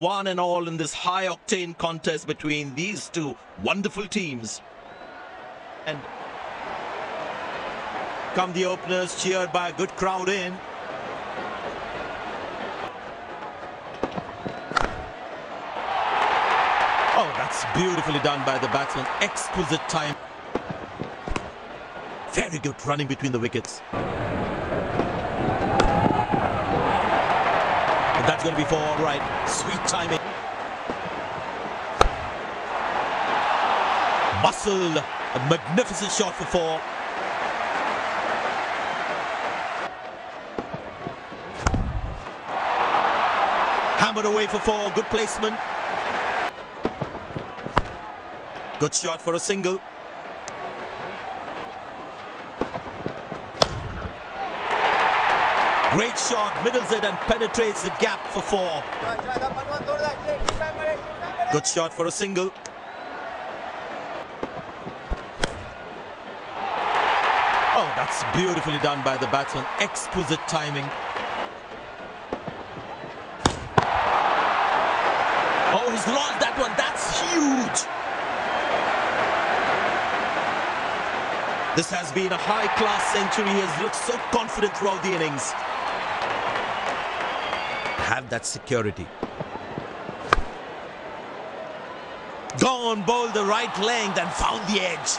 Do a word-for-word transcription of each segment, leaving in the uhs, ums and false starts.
One and all in this high-octane contest between these two wonderful teams. And come the openers, cheered by a good crowd in. Oh, that's beautifully done by the batsman. Exquisite time. Very good running between the wickets. And that's going to be four, all right. Sweet timing. Muscled. A magnificent shot for four. Hammered away for four. Good placement. Good shot for a single. Great shot, middles it and penetrates the gap for four. Good shot for a single. Oh, that's beautifully done by the batsman. Exquisite timing. Oh, he's lost that one. That's huge. This has been a high-class century. He has looked so confident throughout the innings. Have that security. Gone, bowled the right length and found the edge.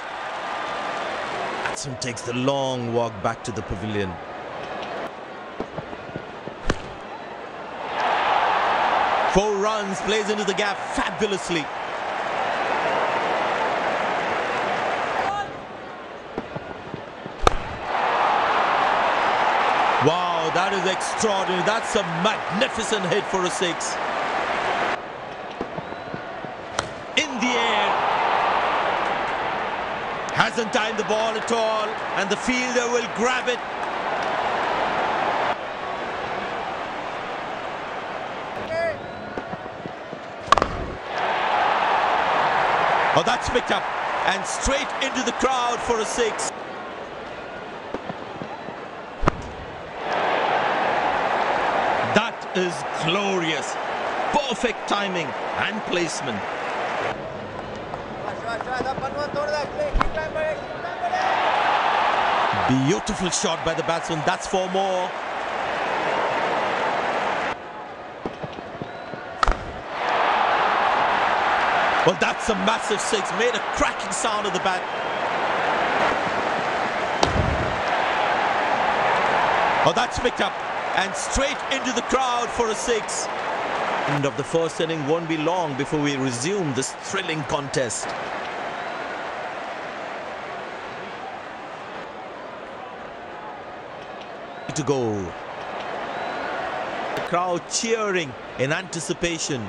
Batson takes the long walk back to the pavilion. Four runs, plays into the gap fabulously. Wow, that is extraordinary. That's a magnificent hit for a six. In the air. Hasn't timed the ball at all, and the fielder will grab it. Oh, that's picked up, and straight into the crowd for a six. Is glorious. Perfect timing and placement. Beautiful shot by the batsman. That's four more. Well, that's a massive six. Made a cracking sound at the bat. Oh, that's picked up. And straight into the crowd for a six. End of the first inning won't be long before we resume this thrilling contest. To go. The crowd cheering in anticipation.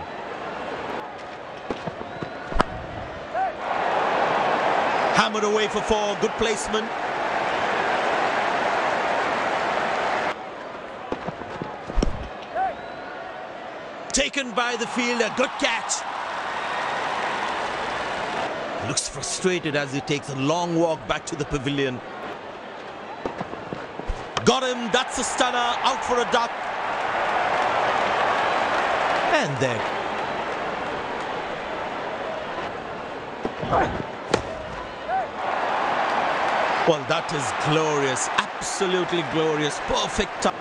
Hammered away for four. Good placement. Taken by the fielder, good catch. Looks frustrated as he takes a long walk back to the pavilion. Got him, that's a stunner, out for a duck. And there. Well, that is glorious, absolutely glorious, perfect time.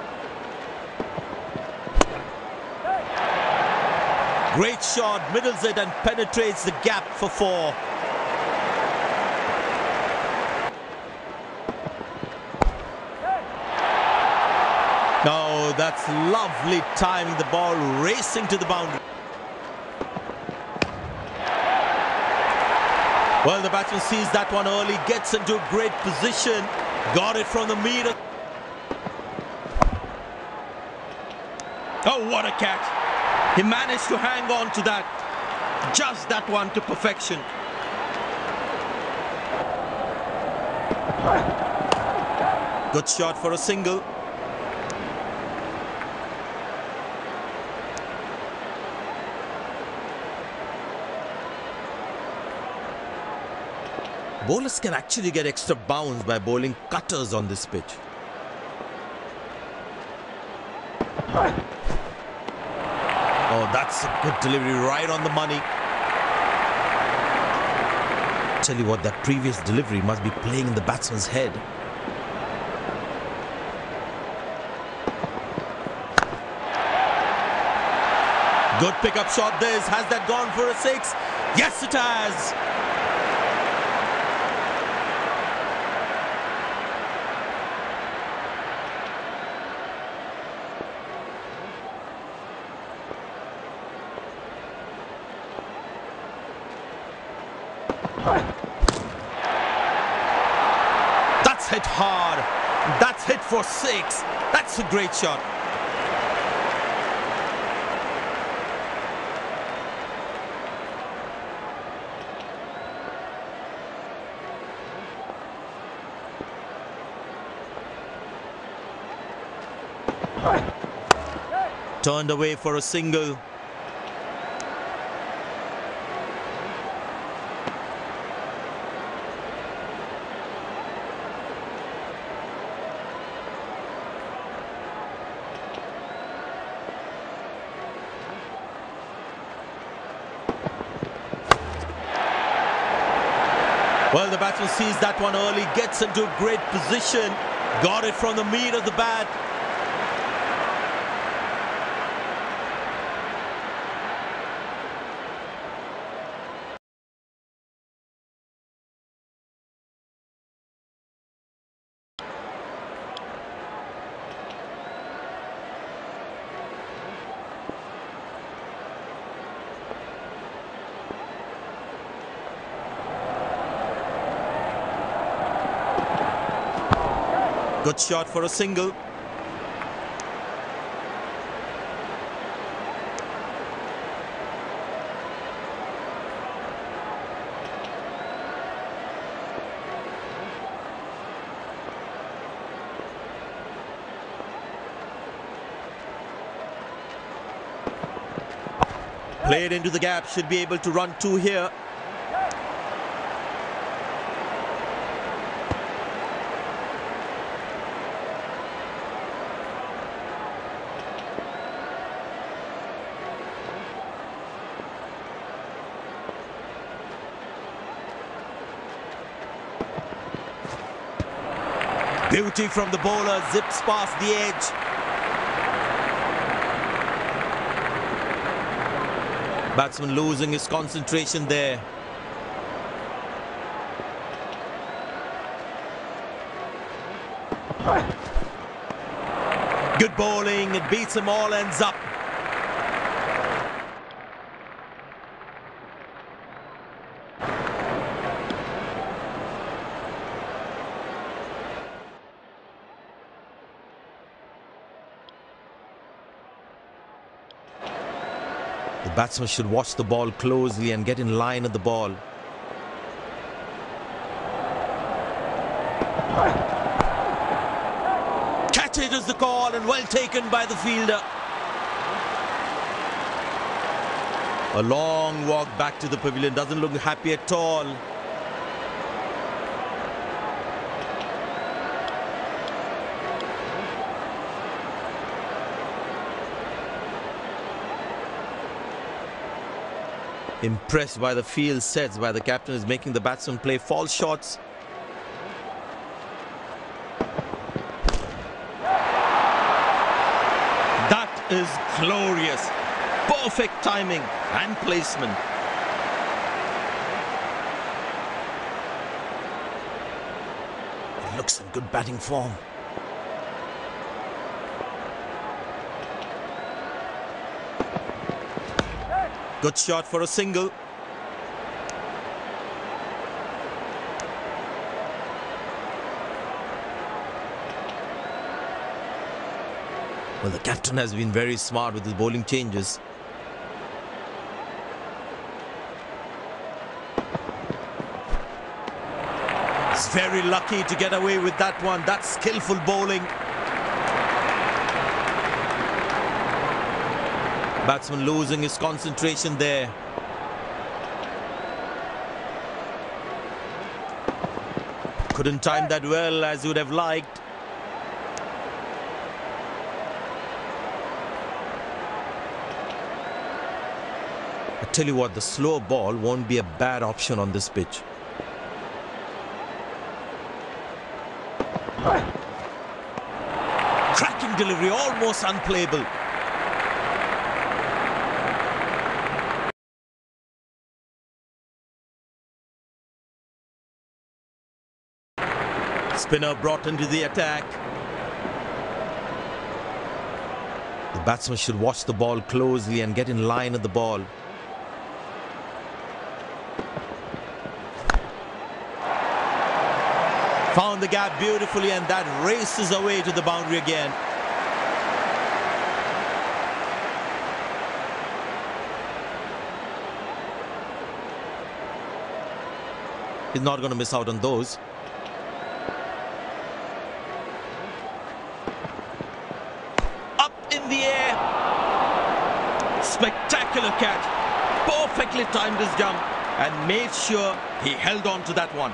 Great shot, middles it and penetrates the gap for four. No, that's lovely timing. The ball racing to the boundary. Well, the batsman sees that one early, gets into a great position. Got it from the middle. Oh, what a catch. He managed to hang on to that, just that one to perfection. Good shot for a single. Bowlers can actually get extra bounds by bowling cutters on this pitch. Oh, that That's a good delivery, right on the money. Tell you what, that previous delivery must be playing in the batsman's head. Good pickup shot this. Has that gone for a six? Yes, it has. That's hit hard. That's hit for six. That's a great shot. Turned away for a single. Well, the batsman sees that one early, gets into a great position, got it from the meat of the bat. Good shot for a single. Played into the gap, should be able to run two here. Beauty from the bowler, zips past the edge. Batsman losing his concentration there. Good bowling, it beats him all, ends up. The batsman should watch the ball closely and get in line at the ball. Catch it is the call, and well taken by the fielder. A long walk back to the pavilion, doesn't look happy at all. Impressed by the field sets by the captain, is making the batsman play false shots. That is glorious. Perfect timing and placement. It looks in good batting form. Good shot for a single. Well, the captain has been very smart with his bowling changes. He's very lucky to get away with that one. That's skillful bowling. Batsman losing his concentration there. Couldn't time that well as you would have liked. I tell you what, the slow ball won't be a bad option on this pitch. Cracking delivery, almost unplayable. Spinner brought into the attack. The batsman should watch the ball closely and get in line at the ball. Found the gap beautifully, and that races away to the boundary again. He's not going to miss out on those. Spectacular catch, perfectly timed his jump and made sure he held on to that one.